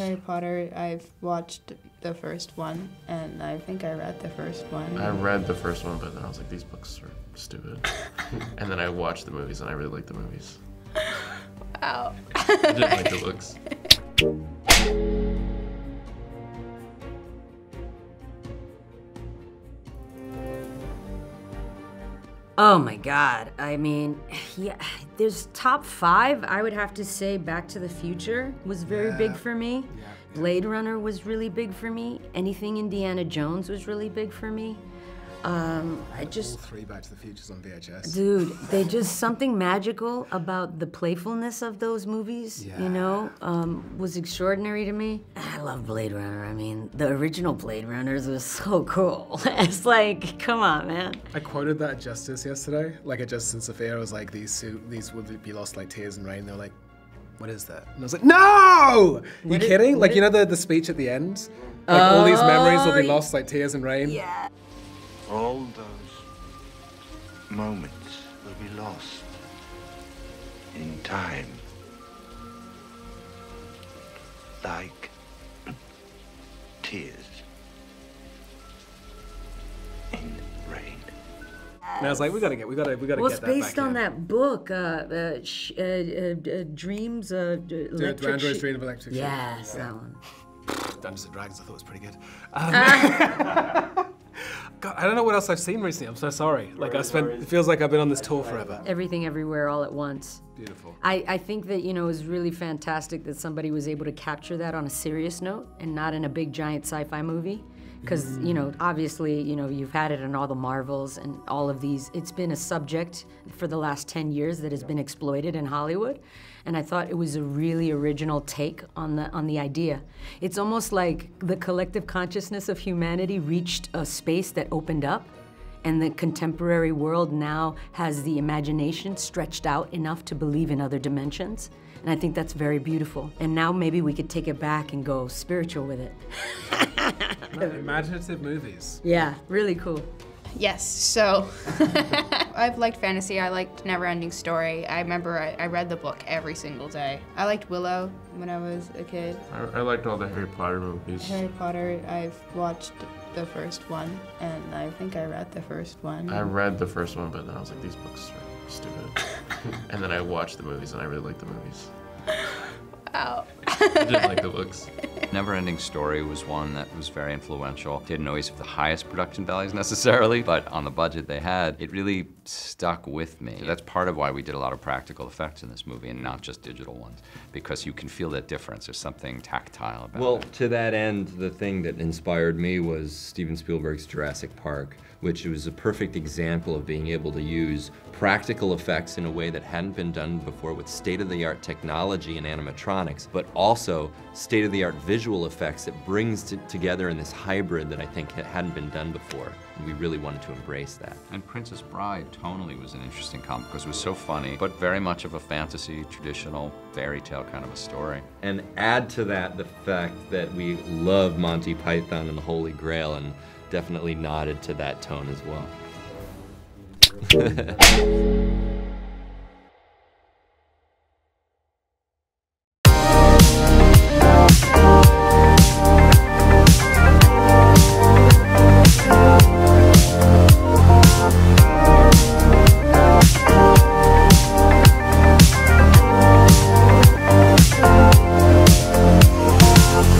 Harry Potter, I've watched the first one, and I think I read the first one. I read the first one, but then I was like, these books are stupid. And then I watched the movies, and I really liked the movies. Wow. I didn't like the books. Oh my God, I mean, yeah, there's top five, I would have to say Back to the Future was very big for me. Yeah. Blade Runner was really big for me. Anything Indiana Jones was really big for me. I just all three Back to the Futures on VHS. Dude, they just something magical about the playfulness of those movies, you know, was extraordinary to me. I love Blade Runner. I mean, the original Blade Runners was so cool. It's like, come on, man. I quoted that at Justice yesterday. Like at Justice and Sophia, I was like, these would be lost like tears in rain. They're like, what is that? And I was like, no! You kidding? Like, you know the speech at the end? Like all these memories will be lost like tears in rain. Yeah. All those moments will be lost in time, like tears in rain. And I was like, we gotta get that back in. Well, it's based on that book, Do Androids Dream of Electric Sheep? Yes, that one. Dungeons and Dragons, I thought was pretty good. God, I don't know what else I've seen recently. I'm so sorry. Like I spent, it feels like I've been on this tour forever. Everything, Everywhere, All at Once. Beautiful. I think that, you know, it was really fantastic that somebody was able to capture that on a serious note and not in a big giant sci-fi movie. Because, you know, obviously, you know, you've had it in all the Marvels and all of these. It's been a subject for the last 10 years that has been exploited in Hollywood. And I thought it was a really original take on the idea. It's almost like the collective consciousness of humanity reached a space that opened up, and the contemporary world now has the imagination stretched out enough to believe in other dimensions. And I think that's very beautiful. And now maybe we could take it back and go spiritual with it. Imaginative movies. Yeah, really cool. Yes, so I've liked fantasy. I liked Neverending Story. I remember I read the book every single day. I liked Willow when I was a kid. I liked all the Harry Potter movies. Harry Potter, I've watched the first one, and I think I read the first one. I read the first one, but then I was like, these books are stupid. And then I watched the movies, and I really liked the movies. Wow. I didn't like the books. Neverending Story was one that was very influential. Didn't always have the highest production values necessarily, but on the budget they had, it really stuck with me. That's part of why we did a lot of practical effects in this movie and not just digital ones, because you can feel that difference. There's something tactile about it. Well, to that end, the thing that inspired me was Steven Spielberg's Jurassic Park, which was a perfect example of being able to use practical effects in a way that hadn't been done before with state-of-the-art technology and animatronics, but also state-of-the-art visual effects that brings together in this hybrid that I think hadn't been done before. And we really wanted to embrace that. And Princess Bride tonally was an interesting comic because it was so funny, but very much of a fantasy, traditional fairy tale kind of a story. And add to that the fact that we love Monty Python and the Holy Grail, and definitely nodded to that tone as well.